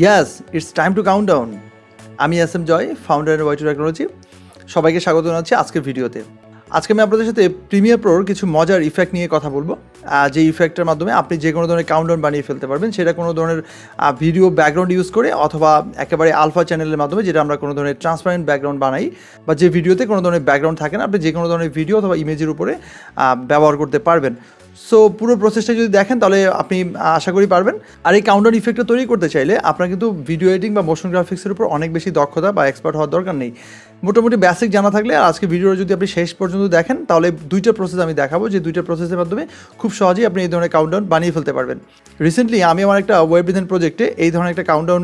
Yes, it's time to count down. আমি SM Joy, founder and Way to Technology. সবাইকে স্বাগত জানাচ্ছি আজকের ভিডিওতে। আজকে আমি আপনাদের সাথে Premiere Pro কিছু মজার ইফেক্ট নিয়ে কথা বলবো। যে ইফেক্টের মাধ্যমে আপনি যে কোনো ধরনের কাউন্টডাউন বানিয়ে ফেলতে পারবেন, সেটা কোনো ধরনের ভিডিও ব্যাকগ্রাউন্ড ইউজ করে অথবা একেবারে আলফা চ্যানেলের মাধ্যমে যেটা আমরা কোনো ধরনের ট্রান্সপারেন্ট ব্যাকগ্রাউন্ড বানাই বা যে ভিডিওতে কোনো ধরনের ব্যাকগ্রাউন্ড থাকে না, আপনি যে কোনো ধরনের ভিডিও অথবা ইমেজের উপরে ব্যবহার করতে পারবেন। সো পুরো প্রসেসটা যদি দেখেন তাহলে আপনি আশা করি পারবেন। আর এই কাউন্টডাউন ইফেক্টটা তৈরি করতে চাইলে আপনার কিন্তু ভিডিও এডিটিং বা মোশন গ্রাফিক্সের উপর অনেক বেশি দক্ষতা বা এক্সপার্ট হওয়ার দরকার নেই। মোটামুটি বেসিক জানা থাকলে আর আজকে ভিডিওটা যদি আপনি শেষ পর্যন্ত দেখেন তাহলে দুইটা প্রসেস আমি দেখাবো, যে দুইটা প্রসেসের মাধ্যমে খুব সহজেই আপনি এই ধরনের কাউন্টডাউন বানিয়ে ফেলতে পারবেন। রিসেন্টলি আমি আমার একটা ওয়েব ডিজাইন প্রজেক্টে এই ধরনের একটা কাউন্টডাউন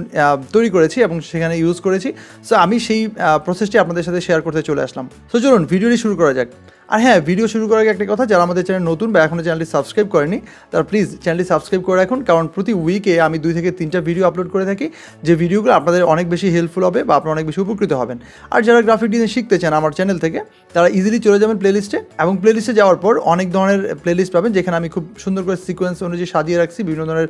তৈরি করেছি এবং সেখানে ইউজ করেছি। সো আমি সেই প্রসেসটি আপনাদের সাথে শেয়ার করতে চলে আসলাম। সো চলুন ভিডিওটি শুরু করা যাক। আর হ্যাঁ, ভিডিও শুরু করার আগে একটা কথা, যারা আমাদের চ্যানেল নতুন বা এখনও চ্যানেলটি সাবস্ক্রাইব করেনি তারা প্লিজ চ্যানেলটি সাবস্ক্রাইব করে রাখুন, কারণ প্রতি উইকে আমি 2 থেকে 3টা ভিডিও আপলোড করে থাকি, যে ভিডিওগুলো আপনাদের অনেক বেশি হেল্পফুল হবে বা আপনারা অনেক বেশি উপকৃত হবেন। আর যারা গ্রাফিক ডিজাইন শিখতে চান আমার চ্যানেল থেকে তারা ইজিলি চলে যাবেন প্লেলিস্টে, এবং প্লেলিস্টে যাওয়ার পর অনেক ধরনের প্লেলিস্ট পাবেন যেখানে আমি খুব সুন্দর করে সিকোয়েন্স অনুযায়ী সাজিয়ে রাখছি বিভিন্ন ধরনের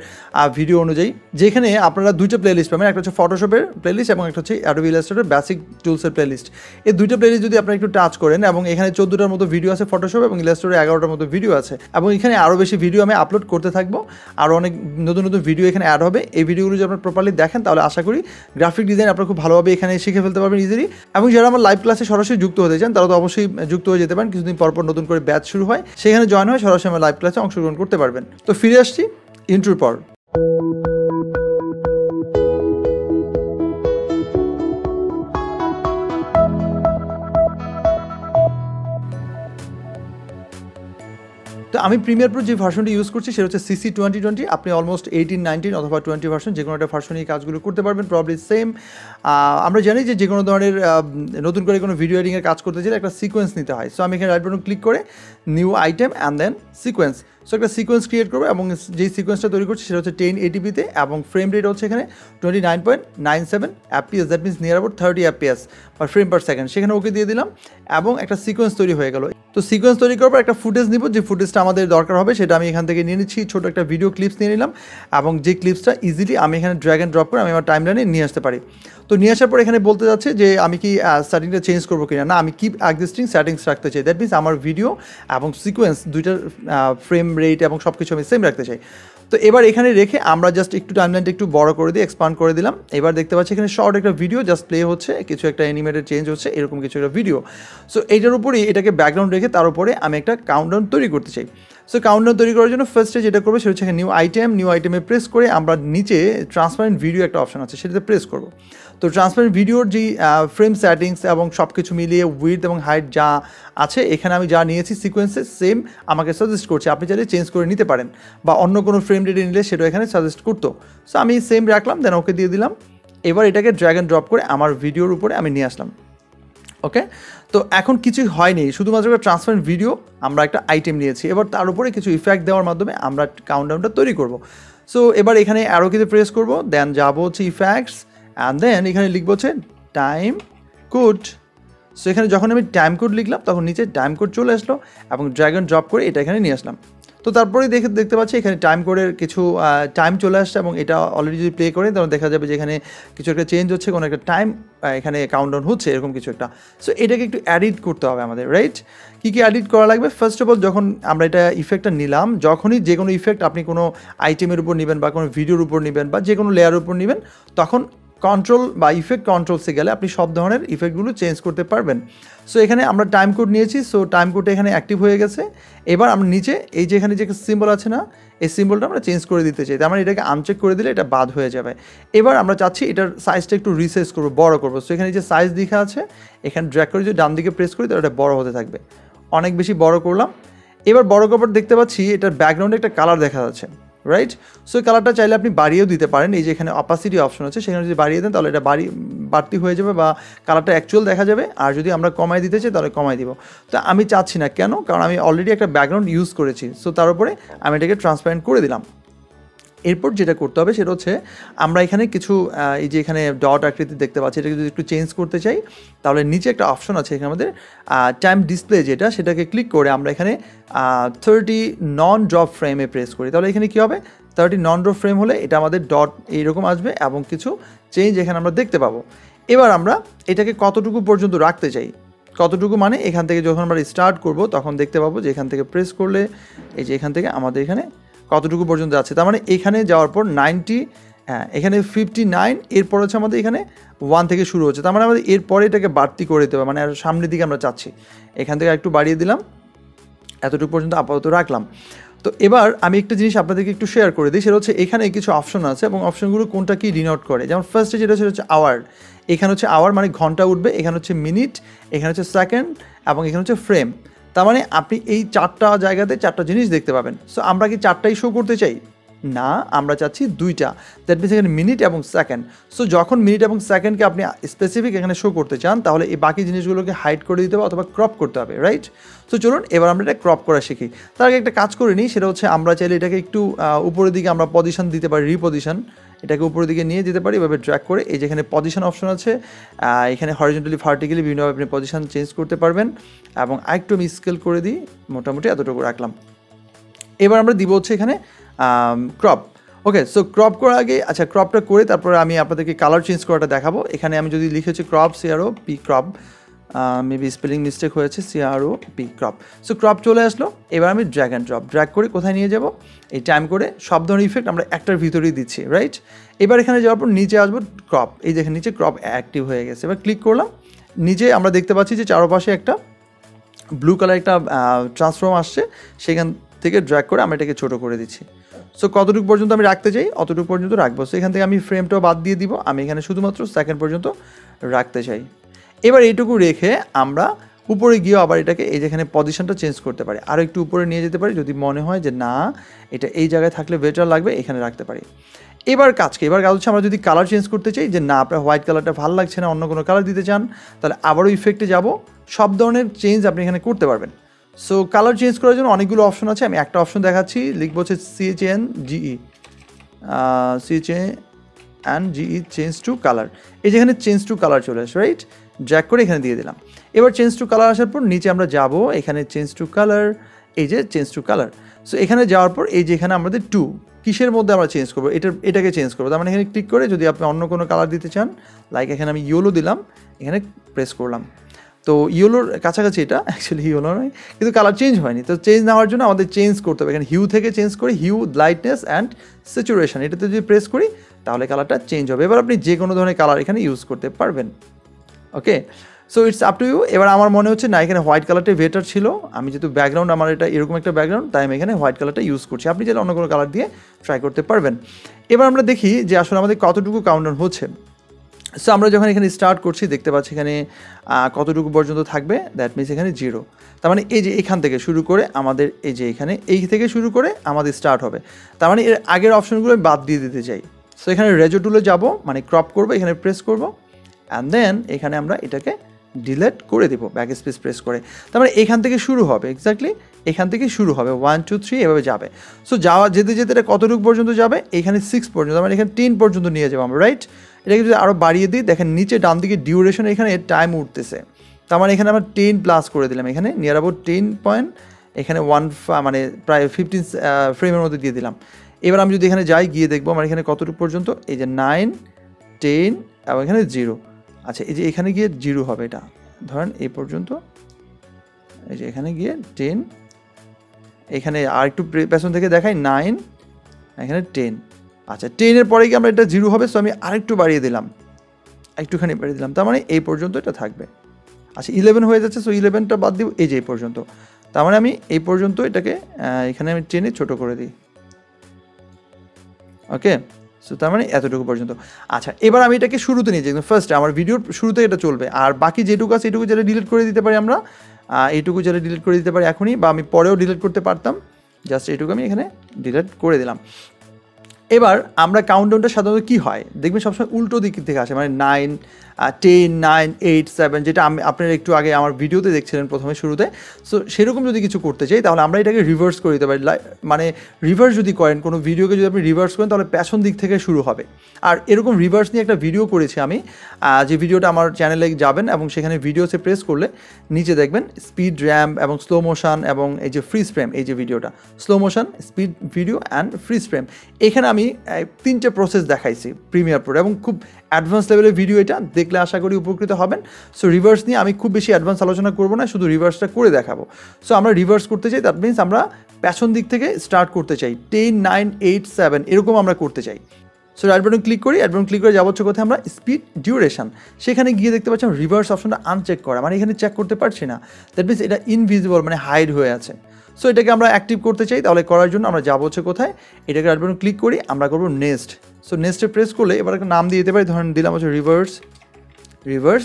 ভিডিও অনুযায়ী, যেখানে আপনারা 2টা প্লেলিস্ট পাবেন, একটা হচ্ছে ফটোশপের প্লেলিস্ট এবং একটা হচ্ছে অ্যাডোবি ইলাস্ট্রেটর বেসিক টুলসের প্লেলিস্ট। এই 2টা প্লেলিস্ট যদি আপনারা একটু টাচ করেন, এবং এখানে 14টার মতো ভিডিও আছে ফটোশপ এবং ইলাস্ট্রেটরে 11টার মতো ভিডিও আছে, এবং এখানে আরও বেশি ভিডিও আমি আপলোড করতে থাকবো। আর অনেক নতুন নতুন ভিডিও এখানে অ্যাড হবে। এই ভিডিওগুলো যদি আপনারা প্রপারলি দেখেন তাহলে আশা করি গ্রাফিক ডিজাইন আপনারা খুব ভালোভাবে এখানে শিখে ফেলতে পারবেন ইজিলি। এবং যারা আমার লাইভ ক্লাসে সরাসরি যুক্ত হতে চান তারা তো অবশ্যই যুক্ত হয়ে যেতে পারেন। কিছুদিন পরপর নতুন করে ব্যাচ শুরু হয়, সেখানে জয়েন হয়ে সরাসরি আমার লাইভ ক্লাসে অংশগ্রহণ করতে পারবেন। তো ফিরে আসছি ইন্ট্রোর পর। তো আমি প্রিমিয়ার প্রো যে ভার্সনটি ইউজ করছি সেটা হচ্ছে CC 2020। আপনি অলমোস্ট 18, 19 অথবা 20 ভার্সন, যে কোনো একটা ভার্সন এই কাজগুলো করতে পারবেন প্রবলি সেম। আমরা জানি যে যে কোনো ধরনের নতুন করে কোনো ভিডিও এডিটিংয়ের কাজ করতে চাইলে একটা সিকোয়েন্স নিতে হয়। সো আমি এখানে রাইট বাটন ক্লিক করে new item and then sequence. So একটা সিকোয়েন্স ক্রিয়েট করবো, এবং যেই সিকোয়েন্সটা তৈরি করছি সেটা হচ্ছে 1080p-তে, এবং ফ্রেম রেট হচ্ছে এখানে 29.97 fps, that means near about 30 fps বা ফ্রেম পার সেকেন্ড। সেখানে ওকে দিয়ে দিলাম এবং একটা সিকোয়েন্স তৈরি হয়ে গেল। তো সিকোয়েন্স তৈরি করার পর একটা ফুটেজ নিব, যে ফুটেজটা আমাদের দরকার হবে সেটা আমি এখান থেকে নিয়ে নিচ্ছি। ছোটো একটা ভিডিও ক্লিপস নিয়ে নিলাম, এবং যে ক্লিপসটা ইজিলি আমি এখানে ড্র্যাগ অ্যান্ড ড্রপ করে আমি আমার টাইমলাইনে নিয়ে আসতে পারি। তো নিয়ে আসার পর এখানে বলতে যাচ্ছে যে আমি কি সেটিংটা চেঞ্জ করবো কিনা, না আমি কিপ এক্সিস্টিং সেটিংস রাখতে চাই। দ্যাট মিনস আমার ভিডিও এবং সিকোয়েন্স দুইটার ফ্রেম রেট এবং সব কিছু আমি সেম রাখতে চাই। তো এবার এখানে রেখে আমরা জাস্ট একটু টাইমলাইনটা একটু বড় করে দিয়ে এক্সপ্যান্ড করে দিলাম। এবার দেখতে পাচ্ছি এখানে শর্ট একটা ভিডিও জাস্ট প্লে হচ্ছে, কিছু একটা অ্যানিমেটেড চেঞ্জ হচ্ছে, এরকম কিছু একটা ভিডিও। সো এইটার উপরেই এটাকে ব্যাকগ্রাউন্ড রেখে তার উপরে আমি একটা কাউন্টডাউন তৈরি করতে চাই। সো কাউন্টডাউন তৈরি করার জন্য ফার্স্টে যেটা করবো সেটা হচ্ছে নিউ আইটেমে প্রেস করে আমরা নিচে ট্রান্সপারেন্ট ভিডিও একটা অপশন আছে সেটাতে প্রেস করবো। তো ট্রান্সপারেন্ট ভিডিওর যে ফ্রেম সেটিংস এবং সব কিছু মিলিয়ে উইডথ এবং হাইট যা আছে, এখানে আমি যা নিয়েছি সিকোয়েন্সে সেম আমাকে সাজেস্ট করছে। আপনি চাইলে চেঞ্জ করে নিতে পারেন বা অন্য কোনো ফ্রেম রেটে নিলে সেটা এখানে সাজেস্ট করতো। সো আমি সেম রাখলাম, দেন ওকে দিয়ে দিলাম। এবার এটাকে ড্র্যাগ অ্যান্ড ড্রপ করে আমার ভিডিওর উপরে আমি নিয়ে আসলাম। ওকে, তো এখন কিছুই হয়নি, শুধুমাত্র একটা ট্রান্সপারেন্ট ভিডিও আমরা একটা আইটেম নিয়েছি। এবার তার উপরে কিছু ইফেক্ট দেওয়ার মাধ্যমে আমরা কাউন্টডাউনটা তৈরি করব। সো এবার এখানে অ্যারোতে প্রেস করব, দেন যাবো হচ্ছে ইফেক্টস অ্যান্ড দেন এখানে লিখব হচ্ছে টাইম কোড। সো এখানে যখন আমি টাইম কোড লিখলাম তখন নিচে টাইম কোড চলে আসলো, এবং ড্র্যাগ অ্যান্ড ড্রপ করে এটা এখানে নিয়ে আসলাম। তো তারপরে দেখতে পাচ্ছি এখানে টাইম কোডের কিছু টাইম চলে আসছে, এবং এটা অলরেডি যদি প্লে করে তখন দেখা যাবে যে এখানে কিছু একটা চেঞ্জ হচ্ছে, কোনো একটা টাইম এখানে কাউন্টডাউন হচ্ছে, এরকম কিছু একটা। সো এটাকে একটু এডিট করতে হবে আমাদের, রাইট? কী এডিট করা লাগবে? ফার্স্ট অফ অল, যখন আমরা এটা ইফেক্টটা নিলাম, যখনই যে কোনো ইফেক্ট আপনি কোনো আইটেমের উপর নেবেন বা কোনো ভিডিওর উপর নেবেন বা যে কোনো লেয়ারের উপর নেবেন, তখন কন্ট্রোল বা ইফেক্ট কন্ট্রোলসে গেলে আপনি সব ধরনের ইফেক্টগুলো চেঞ্জ করতে পারবেন। সো এখানে আমরা টাইম কোড নিয়েছি, সো টাইম কোডটা এখানে অ্যাক্টিভ হয়ে গেছে। এবার আমরা নিচে এই যে এখানে যে সিম্বল আছে না, এই সিম্বলটা আমরা চেঞ্জ করে দিতে চাই, তার মানে এটাকে আনচেক করে দিলে এটা বাদ হয়ে যাবে। এবার আমরা চাচ্ছি এটার সাইজটা একটু রিসাইজ করবো, বড় করবো। সো এখানে যে সাইজ লেখা আছে এখানে ড্র্যাগ করে যদি ডান দিকে প্রেস করি তাহলে এটা বড় হতে থাকবে। অনেক বেশি বড় করলাম। এবার বড় করার পর দেখতে পাচ্ছি এটার ব্যাকগ্রাউন্ডে একটা কালার দেখা যাচ্ছে, রাইট? সো এই কালারটা চাইলে আপনি বাড়িয়েও দিতে পারেন, এই যে এখানে অপাসিটি অপশন আছে সেখানে যদি বাড়িয়ে দেন তাহলে এটা বাড়তি হয়ে যাবে বা কালারটা অ্যাকচুয়াল দেখা যাবে। আর যদি আমরা কমায় দিতে চাই তাহলে কমায় দিব। তো আমি চাচ্ছি না, কেন? কারণ আমি অলরেডি একটা ব্যাকগ্রাউন্ড ইউজ করেছি। সো তার উপরে আমি এটাকে ট্রান্সপারেন্ট করে দিলাম। এরপর যেটা করতে হবে সেটা হচ্ছে আমরা এখানে কিছু এই যে এখানে ডট আকৃতি দেখতে পাচ্ছি, এটাকে যদি একটু চেঞ্জ করতে চাই তাহলে নিচে একটা অপশন আছে এখানে আমাদের টাইম ডিসপ্লে যেটা, সেটাকে ক্লিক করে আমরা এখানে 30 নন ড্রপ ফ্রেমে প্রেস করি তাহলে এখানে কী হবে, 30 নন ড্রপ ফ্রেম হলে এটা আমাদের ডট এইরকম আসবে এবং কিছু চেঞ্জ এখানে আমরা দেখতে পাবো। এবার আমরা এটাকে কতটুকু পর্যন্ত রাখতে চাই, কতটুকু মানে এখান থেকে যখন আমরা স্টার্ট করব তখন দেখতে পাবো যে এখান থেকে প্রেস করলে এই যে এখান থেকে আমাদের এখানে কতটুকু পর্যন্ত আছে, তার মানে এখানে যাওয়ার পর 90, হ্যাঁ এখানে 59, এরপর হচ্ছে আমাদের এখানে 1 থেকে শুরু হচ্ছে, তার মানে আমাদের এরপরে এটাকে বাড়তি করে দিতে হবে, মানে আর সামনের দিকে আমরা চাচ্ছি, এখান থেকে একটু বাড়িয়ে দিলাম, এতটুকু পর্যন্ত আপাতত রাখলাম। তো এবার আমি একটা জিনিস আপনাদেরকে একটু শেয়ার করে দিই, সেটা হচ্ছে এখানে কিছু অপশন আছে এবং অপশনগুলো কোনটা কী ডিনোট করে, যেমন ফার্স্টে যেটা সেটা হচ্ছে আওয়ার, এখানে হচ্ছে আওয়ার মানে ঘন্টা উঠবে, এখানে হচ্ছে মিনিট, এখানে হচ্ছে সেকেন্ড এবং এখানে হচ্ছে ফ্রেম, তার মানে আপনি এই চারটা জায়গাতে চারটা জিনিস দেখতে পাবেন। সো আমরা কি চারটাই শো করতে চাই না, আমরা চাচ্ছি দুইটা, দ্যাট মিনস এখানে মিনিট এবং সেকেন্ড। সো যখন মিনিট এবং সেকেন্ডকে আপনি স্পেসিফিক এখানে শো করতে চান তাহলে এই বাকি জিনিসগুলোকে হাইড করে দিতে হবে অথবা ক্রপ করতে হবে, রাইট। সো চলুন এবার আমরা এটা ক্রপ করা শিখি, তার আগে একটা কাজ করে নিই, সেটা হচ্ছে আমরা চাইলে এটাকে একটু উপরের দিকে আমরা পজিশন দিতে পারি, রিপজিশন, এটাকে উপরের দিকে নিয়ে যেতে পারি এভাবে ড্র্যাগ করে, এই যেখানে পজিশন অপশন আছে এখানে হরিজন্টালি ভার্টিক্যালি বিভিন্নভাবে আপনি পজিশন চেঞ্জ করতে পারবেন, এবং একটু আমি স্কেল করে দিই, মোটামুটি এতটুকু রাখলাম। এবার আমরা দিব হচ্ছে এখানে ক্রপ, ওকে। সো ক্রপ করার আগে আচ্ছা ক্রপটা করে তারপরে আমি আপনাদেরকে কালার চেঞ্জ করাটা দেখাবো। এখানে আমি যদি লিখে হচ্ছে crop CRO P crop, maybe spelling mistake হয়েছে, CRO P crop. So crop চলে আসলো, এবার আমি ড্র্যাগ অ্যান্ড ড্রপ, ড্র্যাগ করে কোথায় নিয়ে যাব, এই টাইম করে সব ধরনের ইফেক্ট আমরা একটার ভিতরেই দিচ্ছি, রাইট। এবার এখানে যাওয়ার পর নিচে আসবো ক্রপ, এই দেখেন নিচে ক্রপ অ্যাক্টিভ হয়ে গেছে, এবার ক্লিক করলাম, নিচে আমরা দেখতে পাচ্ছি যে চারপাশে একটা ব্লু কালার একটা ট্রান্সফর্ম আসছে, সেখান থেকে ড্র্যাগ করে আমি এটাকে ছোটো করে দিচ্ছি। সো কতটুকু পর্যন্ত আমি রাখতে চাই অতটুকু পর্যন্ত রাখবো। সো এখান থেকে আমি ফ্রেমটাও বাদ দিয়ে দিব, আমি এখানে শুধুমাত্র সেকেন্ড পর্যন্ত রাখতে চাই। এবার এইটুকু রেখে আমরা উপরে গিয়েও আবার এটাকে এই যেখানে পজিশনটা চেঞ্জ করতে পারি, আরও একটু উপরে নিয়ে যেতে পারি যদি মনে হয় যে না এটা এই জায়গায় থাকলে বেটার লাগবে, এখানে রাখতে পারি। এবার কাজ হচ্ছে আমরা যদি কালার চেঞ্জ করতে চাই যে না আপনার হোয়াইট কালারটা ভালো লাগছে না, অন্য কোনো কালার দিতে চান, তাহলে আবারও ইফেক্টে যাব, সব ধরনের চেঞ্জ আপনি এখানে করতে পারবেন। সো কালার চেঞ্জ করার জন্য অনেকগুলো অপশন আছে, আমি একটা অপশন দেখাচ্ছি, লিখব হচ্ছে CHANGE চেঞ্জ টু কালার, এই যেখানে চেঞ্জ টু কালার চলে আসে, রাইট, ড্র্যাগ করে এখানে দিয়ে দিলাম। এবার চেঞ্জ টু কালার আসার পর নিচে আমরা যাব, এখানে চেঞ্জ টু কালার, এই যে চেঞ্জ টু কালার। সো এখানে যাওয়ার পর এই যে এখানে আমাদের টু কিসের মধ্যে আমরা চেঞ্জ করবো, এটাকে চেঞ্জ করবো, তার মানে এখানে ক্লিক করে যদি আপনি অন্য কোনো কালার দিতে চান, লাইক এখানে আমি ইয়েলো দিলাম, এখানে প্রেস করলাম, তো ইয়েলোর কাছাকাছি, এটা অ্যাকচুয়ালি ইয়েলো নয় কিন্তু কালার চেঞ্জ হয়নি, তো চেঞ্জ না হওয়ার জন্য আমাদের চেঞ্জ করতে হবে, এখানে হিউ থেকে চেঞ্জ করে হিউ, লাইটনেস অ্যান্ড স্যাচুরেশন, এটাতে যদি প্রেস করি তাহলে কালারটা চেঞ্জ হবে। এবার আপনি যে কোনো ধরনের কালার এখানে ইউজ করতে পারবেন, okay. So it's up to you. এবার আমার মনে হচ্ছে না এখানে হোয়াইট কালারটাই বেটার ছিল, আমি যেহেতু ব্যাকগ্রাউন্ড আমার এটা এরকম একটা ব্যাকগ্রাউন্ড, তাই আমি এখানে হোয়াইট কালারটা ইউজ করছি, আপনি যেন অন্য কোনো কালার দিয়ে ট্রাই করতে পারবেন। এবার আমরা দেখি যে আসলে আমাদের কতটুকু কাউন্টডাউন হচ্ছে। সো আমরা যখন এখানে স্টার্ট করছি দেখতে পাচ্ছি এখানে কতটুকু পর্যন্ত থাকবে, দ্যাট মিনস এখানে 0, তার মানে এই যে এখান থেকে শুরু করে আমাদের এই যে এখানে এই থেকে শুরু করে আমাদের স্টার্ট হবে, তার মানে এর আগের অপশনগুলো আমি বাদ দিয়ে দিতে চাই। সো এখানে রেজো টুলে যাব, মানে ক্রপ করব, এখানে প্রেস করব অ্যান্ড দেন এখানে আমরা এটাকে ডিলেট করে দেবো ব্যাক স্পেস প্রেস করে, তার মানে এখান থেকে শুরু হবে, এক্স্যাক্টলি এখান থেকে শুরু হবে, 1 2 3 এভাবে যাবে। সো যেতে এটা কতটুকু পর্যন্ত যাবে, এখানে 6 পর্যন্ত, মানে এখানে 10 পর্যন্ত নিয়ে যাবো আমরা, রাইট। এটাকে যদি আরও বাড়িয়ে দিই, দেখেন নিচে ডান দিকে ডিউরেশন এখানে টাইম উঠতেছে, তার মানে এখানে আমরা 10 প্লাস করে দিলাম, এখানে নিয়ার অ্যাবাউট 10 পয়েন্ট, এখানে 1 মানে প্রায় 15 ফ্রেমের মধ্যে দিয়ে দিলাম। এবার আমি যদি এখানে যাই, গিয়ে দেখবো আমার এখানে কতটুকু পর্যন্ত, এই যে 9 10 এবং এখানে 0, আচ্ছা এই যে এখানে গিয়ে 0 হবে, এটা ধরেন এই পর্যন্ত, এই যে এখানে গিয়ে 10, এখানে আর একটু পেছন থেকে দেখাই 9, এখানে 10, আচ্ছা 10-এর পরে কি আমরা এটা 0 হবে, সো আমি আরেকটু বাড়িয়ে দিলাম, একটুখানি বাড়িয়ে দিলাম, তার মানে এই পর্যন্ত এটা থাকবে। আচ্ছা 11 হয়ে যাচ্ছে, সো 11টা বাদ দিব, এই যে এই পর্যন্ত, তার মানে আমি এই পর্যন্ত এটাকে এখানে আমি টেনে ছোটো করে দিই, ওকে। সো তার মানে এতটুকু পর্যন্ত। আচ্ছা এবার আমি এটাকে শুরুতে নিয়ে যাই, ফার্স্ট আমার ভিডিওর শুরুতে এটা চলবে, আর বাকি যেটুকু আছে এটুকু যেটা ডিলিট করে দিতে পারি আমরা, এইটুকু যেটা ডিলিট করে দিতে পারি এখনই, বা আমি পরেও ডিলিট করতে পারতাম, জাস্ট এইটুকু আমি এখানে ডিলিট করে দিলাম। এবার আমরা কাউন্টডাউনটা সাধারণত কী হয় দেখবেন সবসময় উল্টো দিক থেকে আসে, মানে 9 10, 9, 8, 7 যেটা আমি আপনারা একটু আগে আমার ভিডিওতে দেখছিলেন প্রথমে শুরুতে। সো সেরকম যদি কিছু করতে চাই তাহলে আমরা এটাকে রিভার্স করে দিতে পারি। মানে রিভার্স যদি করেন কোনো ভিডিওকে, যদি আপনি রিভার্স করেন তাহলে পেছন দিক থেকে শুরু হবে। আর এরকম রিভার্স নিয়ে একটা ভিডিও করেছি আমি, যে ভিডিওটা আমার চ্যানেলে যাবেন এবং সেখানে ভিডিওসে প্রেস করলে নিচে দেখবেন স্পিড র্যাম্প এবং স্লো মোশন এবং এই যে ফ্রিজ ফ্রেম, এই যে ভিডিওটা slow motion, speed video and freeze frame. এখানে আমি 3টে প্রসেস দেখাইছি প্রিমিয়ার প্রো এবং খুব অ্যাডভান্স লেভেলের ভিডিও এটা, দেখলে আশা করি উপকৃত হবেন। সো রিভার্স নিয়ে আমি খুব বেশি অ্যাডভান্স আলোচনা করবো না, শুধু রিভার্সটা করে দেখাবো। সো আমরা রিভার্স করতে চাই, দ্যাট মিনস আমরা পেছন দিক থেকে স্টার্ট করতে চাই, 10, 9, 8, 7 এরকম আমরা করতে চাই। সো রাইট বাটন ক্লিক করি, অ্যাডবাটন ক্লিক করে যাবো হচ্ছে কোথায়, আমরা স্পিড ডিউরেশান। সেখানে গিয়ে দেখতে পাচ্ছি আমরা রিভার্স অপশনটা আনচেক করা, মানে এখানে চেক করতে পারছি না, দ্যাট মিনস এটা ইনভিজিবল মানে হাইড হয়ে আছে। সো এটাকে আমরা অ্যাক্টিভ করতে চাই, তাহলে করার জন্য আমরা যাবো হচ্ছে কোথায়, এটাকে রাইট বাটন ক্লিক করি, আমরা করবো নেক্সট। সো নেক্সটে প্রেস করলে এবার একটা নাম দিয়ে দিতে পারি, ধরেন দিলাম হচ্ছে reverse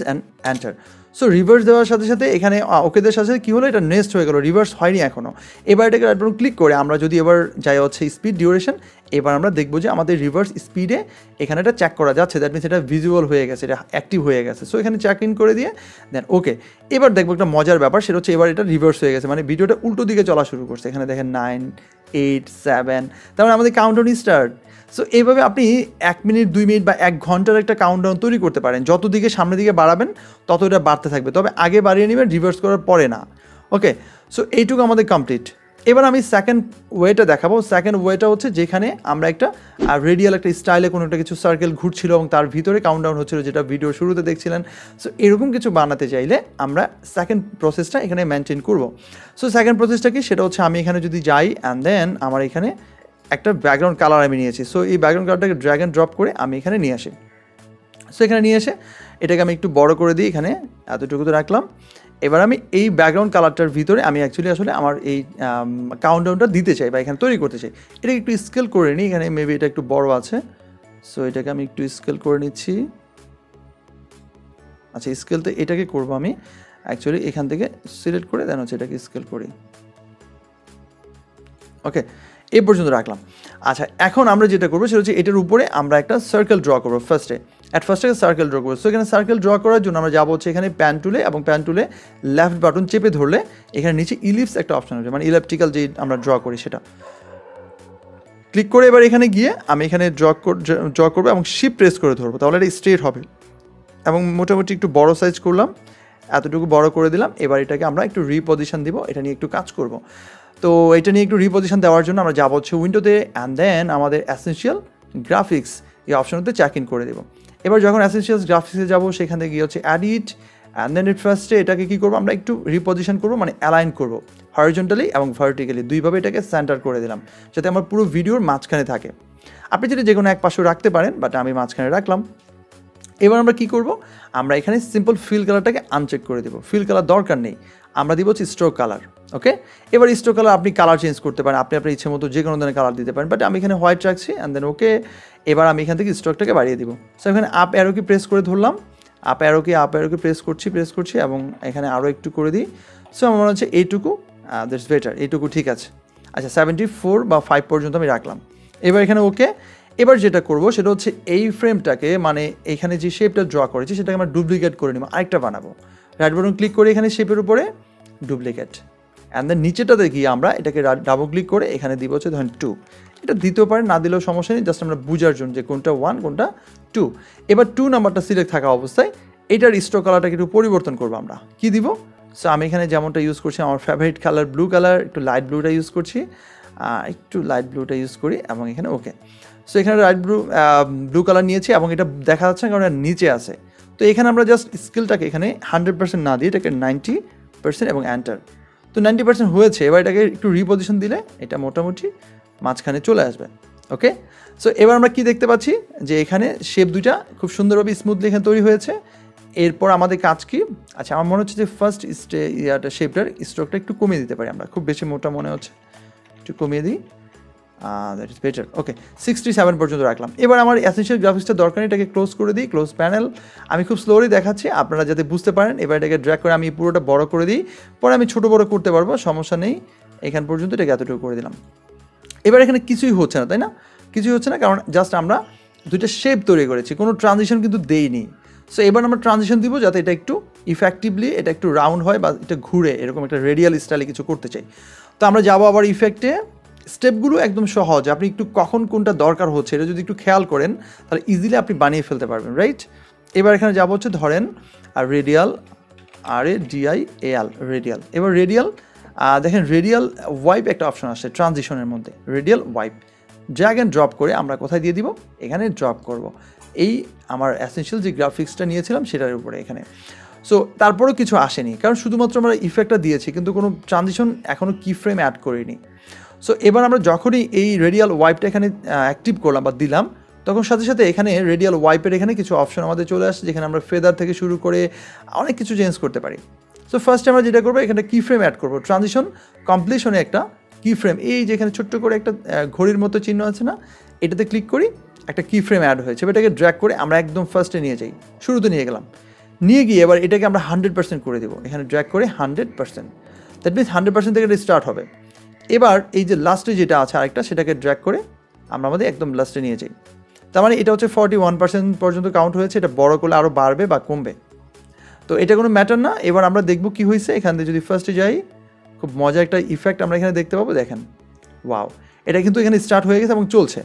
and enter. So reverse দেওয়ার সাথে সাথে এখানে ওকেদের সাথে কী হলো, এটা নেক্সট হয়ে গেল, রিভার্স হয়নি এখনও। এবার এটাকে রাইট বাটন ক্লিক করে আমরা যদি এবার যাই হচ্ছে স্পিড ডিউরেশন, এবার আমরা দেখব যে আমাদের রিভার্স স্পিডে এখানে এটা চেক করা যাচ্ছে, দ্যাট মিনস এটা ভিজুয়াল হয়ে গেছে, এটা অ্যাক্টিভ হয়ে গেছে। সো এখানে চেক ইন করে দিয়ে দেন ওকে। এবার দেখবো একটা মজার ব্যাপার, সেটা হচ্ছে এবার এটা রিভার্স হয়ে গেছে, মানে ভিডিওটা উল্টো দিকে চলা শুরু করছে। এখানে দেখেন 9, 8, 7, তারপরে আমাদের কাউন্টডাউন স্টার্ট। সো এইভাবে আপনি 1 মিনিট 2 মিনিট বা 1 ঘন্টার একটা কাউন্টডাউন তৈরি করতে পারেন। যত দিকে সামনের দিকে বাড়াবেন তত এটা বাড়তে থাকবে, তবে আগে বাড়িয়ে নেবেন, রিভার্স করার পরে না। ওকে, সো এইটুকু আমাদের কমপ্লিট। এবার আমি সেকেন্ড ওয়েটা দেখাবো। সেকেন্ড ওয়েটা হচ্ছে যেখানে আমরা একটা রেডিয়াল একটা স্টাইলে কোনো একটা কিছু সার্কেল ঘুরছিল এবং তার ভিতরে কাউন্টডাউন হচ্ছিল, যেটা ভিডিও শুরুতে দেখছিলেন। সো এরকম কিছু বানাতে চাইলে আমরা সেকেন্ড প্রসেসটা এখানে মেনটেন করব। সো সেকেন্ড প্রসেসটা কি, সেটা হচ্ছে আমি এখানে যদি যাই অ্যান্ড দেন আমার এখানে একটা ব্যাকগ্রাউন্ড কালার আমি নিয়েছি। সো এই ব্যাকগ্রাউন্ড কালারটাকে ড্র্যাগ অ্যান্ড ড্রপ করে আমি এখানে নিয়ে আসি। সো এখানে নিয়ে এসে এটাকে আমি একটু বড় করে দিই, এখানে এতটুকু তো রাখলাম। এবার আমি এই ব্যাকগ্রাউন্ড কালারটার ভিতরে আমি অ্যাকচুয়ালি আসলে আমার এই কাউন্টডাউনটা দিতে চাই বা এখানে তৈরি করতে চাই। এটাকে একটু স্কেল করে নিই, এখানে মেবি এটা একটু বড় আছে। সো এটাকে আমি একটু স্কেল করে নিচ্ছি। আচ্ছা, স্কেল তো এটাকে করবো আমি অ্যাকচুয়ালি এখান থেকে সিলেক্ট করে দেন হচ্ছে এটাকে স্কেল করি। ওকে, এ পর্যন্ত রাখলাম। আচ্ছা, এখন আমরা যেটা করবো সেটা হচ্ছে এটার উপরে আমরা একটা সার্কেল ড্র করবো। ফার্স্টে সার্কেল ড্র করবো। সো এখানে সার্কেল ড্র করার জন্য আমরা যাবো হচ্ছে এখানে প্যান টুলে, এবং প্যান টুলে লেফট বাটন চেপে ধরলে এখানে নিচে ইলিপস একটা অপশন আছে, মানে ইলেপটিক্যাল যে আমরা ড্র করি সেটা ক্লিক করে এবার এখানে গিয়ে আমি এখানে ড্র করবো এবং শিফট প্রেস করে ধরবো, তাহলে এটা স্ট্রেট হবে। এবং মোটামুটি একটু বড় সাইজ করলাম, এতটুকু বড় করে দিলাম। এবার এটাকে আমরা একটু রিপজিশন দিব, এটা নিয়ে একটু কাজ করবো। তো এটা নিয়ে একটু রিপজিশন দেওয়ার জন্য আমরা যাবো হচ্ছে উইন্ডোতে অ্যান্ড দেন আমাদের এসেনশিয়াল গ্রাফিক্স এই অপশনতে চেক ইন করে দেবো। এবার যখন এসেনশিয়াল গ্রাফিক্সে যাবো সেখান থেকে গিয়ে হচ্ছে অ্যাডিট অ্যান্ড দেন ফার্স্টে এটাকে কী করবো, আমরা একটু রিপজিশন করবো, মানে অ্যালাইন করবো হরিজন্টালি এবং ভার্টিক্যালি দুইভাবে। এটাকে সেন্টার করে দিলাম যাতে আমার পুরো ভিডিওর মাঝখানে থাকে। আপনি যেটা যে কোনো এক পাশেও রাখতে পারেন, বাট আমি মাঝখানে রাখলাম। এবার আমরা কী করবো, আমরা এখানে সিম্পল ফিল কালারটাকে আনচেক করে দেবো, ফিল কালার দরকার নেই, আমরা দিব হচ্ছে স্ট্রোক কালার। ওকে, এবার স্ট্রোক কালার আপনি কালার চেঞ্জ করতে পারেন, আপনি আপনার ইচ্ছে মতো যে কোনো ধরনের কালার দিতে পারেন, বাট আমি এখানে হোয়াইট রাখছি অ্যান্ড দেন ওকে। এবার আমি এখান থেকে স্ট্রোকটাকে বাড়িয়ে দিব। সো এখানে আপ অ্যারোকে প্রেস করে ধরলাম, আপ অ্যারোকে প্রেস করছি এবং এখানে আরও একটু করে দিই। সো আমার মনে হচ্ছে এইটুকু দ্যাটস বেটার, এইটুকু ঠিক আছে। আচ্ছা, 74 বা 5 পর্যন্ত আমি রাখলাম। এবার এখানে ওকে। এবার যেটা করব সেটা হচ্ছে এই ফ্রেমটাকে, মানে এখানে যে শেপটা ড্র করেছি সেটাকে আমরা ডুপ্লিকেট করে নেব, আরেকটা বানাবো। রাইট বাটন ক্লিক করে এখানে শেপের উপরে ডুপ্লিকেট অ্যান্ড দেন নিচেটাতে গিয়ে আমরা এটাকে ডাবল ক্লিক করে এখানে দিব হচ্ছে ধরেন 2। এটা দিতেও পারে, না দিলেও সমস্যা নেই, জাস্ট আমরা বুঝার জন্য যে কোনটা 1 কোনটা 2। এবার 2 নাম্বারটা সিলেক্ট থাকা অবস্থায় এটার স্ট্রোক কালারটাকে একটু পরিবর্তন করবো। আমরা কি দিব? সো আমি এখানে যেমনটা ইউজ করছি আমার ফেভারিট কালার ব্লু কালার, একটু লাইট ব্লুটা ইউজ করছি, এবং এখানে ওকে। সো এখানে লাইট ব্লু কালার নিয়েছি এবং এটা দেখা যাচ্ছে কারণ এটা নিচে আছে। তো এখানে আমরা জাস্ট স্কেলটাকে এখানে 100% না দিয়ে এটাকে 90% এবং এন্টার। তো 90% হয়েছে। এবার এটাকে একটু রিপজিশন দিলে এটা মোটামুটি মাঝখানে চলে আসবে। ওকে, সো এবার আমরা কি দেখতে পাচ্ছি যে এখানে শেপ দুইটা খুব সুন্দরভাবে স্মুথলি এখানে তৈরি হয়েছে। এরপর আমাদের কাজ কি? আচ্ছা, আমার মনে হচ্ছে যে ফার্স্ট শেপটার স্ট্রোকটা একটু কমিয়ে দিতে পারি আমরা, খুব বেশি মোটা মনে হচ্ছে, একটু কমিয়ে দিই, দ্যাট ইজ বেটার। ওকে, 67 পর্যন্ত রাখলাম। এবার আমার এসেনশিয়াল গ্রাফিক্সটা দরকার, এটাকে ক্লোজ করে দিই, ক্লোজ প্যানেল। আমি খুব স্লোলি দেখাচ্ছি আপনারা যাতে বুঝতে পারেন। এবার এটাকে ড্র্যাগ করে আমি পুরোটা বড় করে দিই, পরে আমি ছোটো বড় করতে পারবো, সমস্যা নেই। এখান পর্যন্ত এটাকে এতটুকু করে দিলাম। এবার এখানে কিছুই হচ্ছে না, তাই না? কিছুই হচ্ছে না, কারণ জাস্ট আমরা দুইটা শেপ তৈরি করেছি, কোনো ট্রানজিশন কিন্তু দেইনি। সো এবার আমরা ট্রানজিশন দিব যাতে এটা একটু ইফেক্টিভলি এটা একটু রাউন্ড হয় বা এটা ঘুরে এরকম একটা রেডিয়াল স্টাইলে কিছু করতে চাই। তো আমরা যাবো আবার ইফেক্টে। স্টেপগুলো একদম সহজ, আপনি একটু কখন কোনটা দরকার হচ্ছে এটা যদি একটু খেয়াল করেন তাহলে ইজিলি আপনি বানিয়ে ফেলতে পারবেন, রাইট। এবার এখানে যাবো হচ্ছে ধরেন আর radial R A DIL radial. এবার রেডিয়াল দেখেন রেডিয়াল ওয়াইপ একটা অপশন আসছে ট্রানজিশনের মধ্যে, radial wipe. Drag and drop করে আমরা কোথায় দিয়ে দিব, এখানে ড্রপ করব এই আমার এসেনশিয়াল যে গ্রাফিক্সটা নিয়েছিলাম সেটার উপরে এখানে। সো তারপরেও কিছু আসেনি কারণ শুধুমাত্র আমরা ইফেক্টটা দিয়েছি কিন্তু কোনো ট্রানজিশন এখনও কি ফ্রেম অ্যাড করিনি। সো এবার আমরা যখনই এই রেডিয়াল ওয়াইপটা এখানে অ্যাক্টিভ করলাম বা দিলাম তখন সাথে সাথে এখানে রেডিয়াল ওয়াইপের এখানে কিছু অপশন আমাদের চলে আসছে যেখানে আমরা ফেদার থেকে শুরু করে অনেক কিছু চেঞ্জ করতে পারি। সো ফার্স্ট আমরা যেটা করবো এখানে কি ফ্রেম অ্যাড করবো, ট্রানজিশন কমপ্লিশনে একটা কি ফ্রেম, এই যেখানে ছোট্ট করে একটা ঘড়ির মতো চিহ্ন আছে না, এটাতে ক্লিক করি, একটা কি ফ্রেম অ্যাড হয়েছে। এটাকে ড্র্যাগ করে আমরা একদম ফার্স্টে নিয়ে যাই, শুরুতে নিয়ে গেলাম, নিয়ে গিয়ে এবার এটাকে আমরা 100% করে দেবো। এখানে ড্র্যাগ করে 100%, দ্যাট মিনস 100% থেকে এটা স্টার্ট হবে। এবার এই যে লাস্টে যেটা আছে আরেকটা সেটাকে ড্র্যাগ করে আমরা আমাদের একদম লাস্টে নিয়ে যাই, তার মানে এটা হচ্ছে 41% পর্যন্ত কাউন্ট হয়েছে। এটা বড় করলে আরও বাড়বে বা কমবে, তো এটা কোনো ম্যাটার না। এবার আমরা দেখব কি হয়েছে, এখান থেকে যদি ফার্স্টে যাই খুব মজার একটা ইফেক্ট আমরা এখানে দেখতে পাবো, দেখেন ওয়াও, এটা কিন্তু এখানে স্টার্ট হয়ে গেছে এবং চলছে,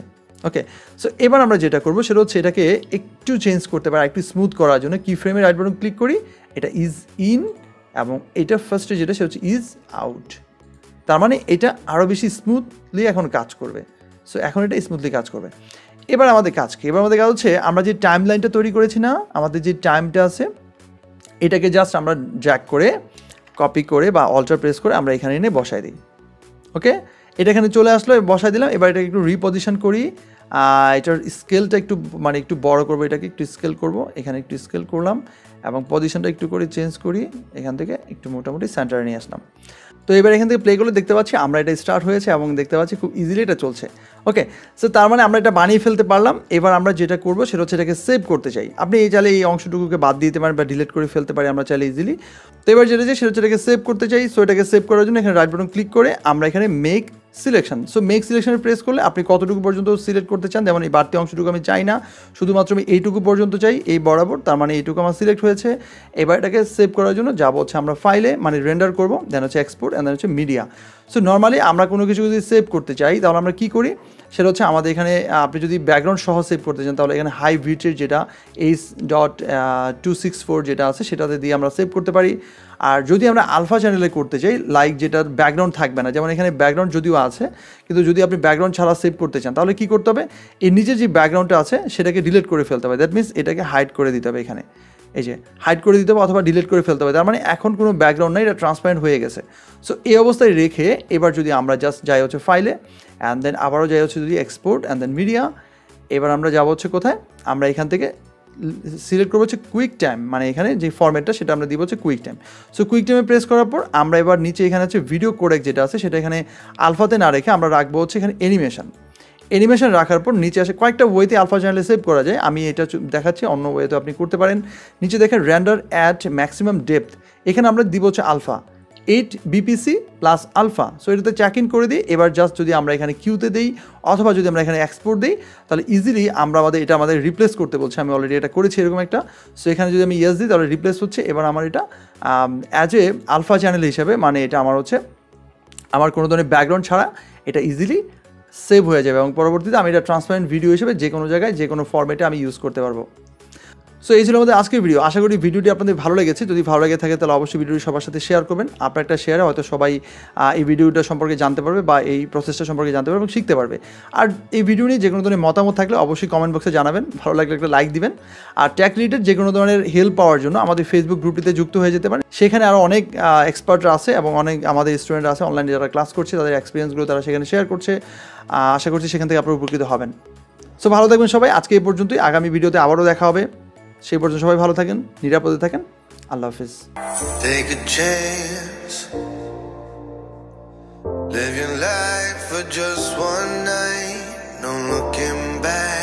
ওকে। সো এবার আমরা যেটা করবো সেটা হচ্ছে এটাকে একটু চেঞ্জ করতে পারি, একটু স্মুথ করার জন্য কি ফ্রেমের রাইট বাটন ক্লিক করি, এটা ইজ ইন এবং এটা ফার্স্টে যেটা সেটা হচ্ছে ইজ আউট, তার মানে এটা আরও বেশি স্মুথলি এখন কাজ করবে। সো এখন এটা স্মুথলি কাজ করবে। এবার আমাদের কাজ কি, এবার আমাদের কাজ হচ্ছে আমরা যে টাইম লাইনটা তৈরি করেছি না, আমাদের যে টাইমটা আছে এটাকে জাস্ট আমরা ড্র্যাগ করে কপি করে বা অল্টার প্রেস করে আমরা এখানে এনে বসাই দিই, ওকে। এটা এখানে চলে আসলো, বসাই দিলাম। এবার এটাকে একটু রিপজিশন করি, এটার স্কেলটা একটু মানে একটু বড় করবো, এটাকে একটু স্কেল করব, এখানে একটু স্কেল করলাম এবং পজিশনটা একটু করে চেঞ্জ করি, এখান থেকে একটু মোটামুটি সেন্টারে নিয়ে আসলাম। তো এবার এখান থেকে প্লে করলে দেখতে পাচ্ছি আমরা এটা স্টার্ট হয়েছে এবং দেখতে পাচ্ছি খুব ইজিলি এটা চলছে, ওকে। সো তার মানে আমরা এটা বানিয়ে ফেলতে পারলাম। এবার আমরা যেটা করবো সেটা হচ্ছে এটাকে সেভ করতে চাই, আপনি এই চাইলে এই অংশটুকুকে বাদ দিতে পারেন বা ডিলিট করে ফেলতে পারি আমরা চাইলে ইজিলি। তো এবার যেটা চাই সেটা হচ্ছে এটাকে সেভ করতে চাই। সো এটাকে সেভ করার জন্য এখানে রাইট বাটন ক্লিক করে আমরা এখানে মেক সিলেকশন, সো মেক সিলেকশনে প্রেস করলে আপনি কতটুকু পর্যন্ত সিলেক্ট করতে চান, যেমন এই বাড়তি অংশটুকু আমি চাই না, শুধুমাত্র আমি এইটুকু পর্যন্ত চাই, এই বরাবর, তার মানে এইটুকু আমার সিলেক্ট হয়েছে। এবার এটাকে সেভ করার জন্য যাবো হচ্ছে আমরা ফাইলে মানে রেন্ডার করবো, দেন হচ্ছে এক্সপোর্ট অ্যান্ড দেন হচ্ছে মিডিয়া। সো নর্মালি আমরা কোনো কিছু যদি সেভ করতে চাই তাহলে আমরা কী করি সেটা হচ্ছে আমাদের এখানে আপনি যদি ব্যাকগ্রাউন্ড সহ সেভ করতে চান তাহলে এখানে হাই ভিটের যেটা H.264 যেটা আছে সেটাতে দিয়ে আমরা সেভ করতে পারি। আর যদি আমরা আলফা চ্যানেলে করতে চাই লাইক যেটার ব্যাকগ্রাউন্ড থাকবে না, যেমন এখানে ব্যাকগ্রাউন্ড যদিও আছে কিন্তু যদি আপনি ব্যাকগ্রাউন্ড ছাড়া সেভ করতে চান তাহলে কী করতে হবে, এর নিচের যে ব্যাকগ্রাউন্ডটা আছে সেটাকে ডিলিট করে ফেলতে হবে, দ্যাট মিনস এটাকে হাইড করে দিতে হবে, এখানে এই যে হাইড করে দিতে হবে অথবা ডিলিট করে ফেলতে হবে, তার মানে এখন কোনো ব্যাকগ্রাউন্ড নাই, এটা ট্রান্সপারেন্ট হয়ে গেছে। সো এই অবস্থায় রেখে এবার যদি আমরা জাস্ট যাই হচ্ছে ফাইলে অ্যান্ড দেন আবারও যাই হচ্ছে যদি এক্সপোর্ট অ্যান্ড দেন মিডিয়া, এবার আমরা যাবো হচ্ছে কোথায়, আমরা এখান থেকে সিলেক্ট করবো হচ্ছে কুইক টাইম, মানে এখানে যে ফরম্যাটটা সেটা আমরা দিব হচ্ছে কুইক টাইম। সো কুইক টাইমে প্রেস করার পর আমরা এবার নিচে এখানে হচ্ছে ভিডিও কোডেক যেটা আছে সেটা এখানে আলফাতে না রেখে আমরা রাখবো হচ্ছে এখানে অ্যানিমেশন। অ্যানিমেশন রাখার পর নিচে আসে কয়েকটা ওয়েতে আলফা চ্যানেলে সেভ করা যায়, আমি এটা দেখাচ্ছি, অন্য ওয়েতে আপনি করতে পারেন। নিচে দেখেন রেন্ডার অ্যাট ম্যাক্সিমাম ডেপথ, এখানে আমরা দিব হচ্ছে আলফা 8 BPC+α। সো এটাতে চেক ইন করে দিই। এবার জাস্ট যদি আমরা এখানে কিউতে দিই অথবা যদি আমরা এখানে এক্সপোর্ট দিই তাহলে ইজিলি আমরা আমাদের রিপ্লেস করতে বলছি, আমি অলরেডি এটা করেছি এরকম একটা। সো এখানে যদি আমি ইয়েস দিই তাহলে রিপ্লেস হচ্ছে। এবার আমার এটা অ্যাজ এ আলফা চ্যানেল হিসাবে মানে এটা আমার হচ্ছে আমার কোনো ধরনের ব্যাকগ্রাউন্ড ছাড়া এটা ইজিলি সেভ হয়ে যাবে এবং পরবর্তীতে আমি এটা ট্রান্সপারেন্ট ভিডিও হিসেবে যে কোনো জায়গায় যে কোনো ফর্মেটে আমি ইউজ করতে পারবো। সো এই ছিল আমাদের আজকের ভিডিও, আশা করি ভিডিওটি আপনাদের ভালো লেগেছে। যদি ভালো লেগে থাকে তাহলে অবশ্যই ভিডিওটি সবার সাথে শেয়ার করবেন, আপনার একটা শেয়ারে হয়তো সবাই এই ভিডিওটা সম্পর্কে জানতে পারবে বা এই প্রসেসটা সম্পর্কে জানতে পারবে এবং শিখতে পারবে। আর এই ভিডিও নিয়ে যে কোনো ধরনের মতামত থাকলে অবশ্যই কমেন্ট বক্সে জানাবেন, ভালো লাগলে একটা লাইক দিবেন। আর ট্যাক রিলেটেড যে কোনো ধরনের হেল্প পাওয়ার জন্য আমাদের ফেসবুক গ্রুপটিতে যুক্ত হয়ে যেতে পারেন, সেখানে আরও অনেক এক্সপার্টরা আছে এবং অনেক আমাদের স্টুডেন্টরা আছে অনলাইনে যারা ক্লাস করছে, তাদের এক্সপিরিয়েন্সগুলো তারা সেখানে শেয়ার করছে, আশা করছি সেখান থেকে আপনারা উপকৃত হবেন। সো ভালো থাকবেন সবাই, আজকে এই পর্যন্তই, আগামী ভিডিওতে আবারও দেখা হবে, সেই পর্যন্ত সবাই ভালো থাকেন, নিরাপদে থাকেন, আল্লাহ হাফেজ। Take a chance, live your life for just one night, no looking back.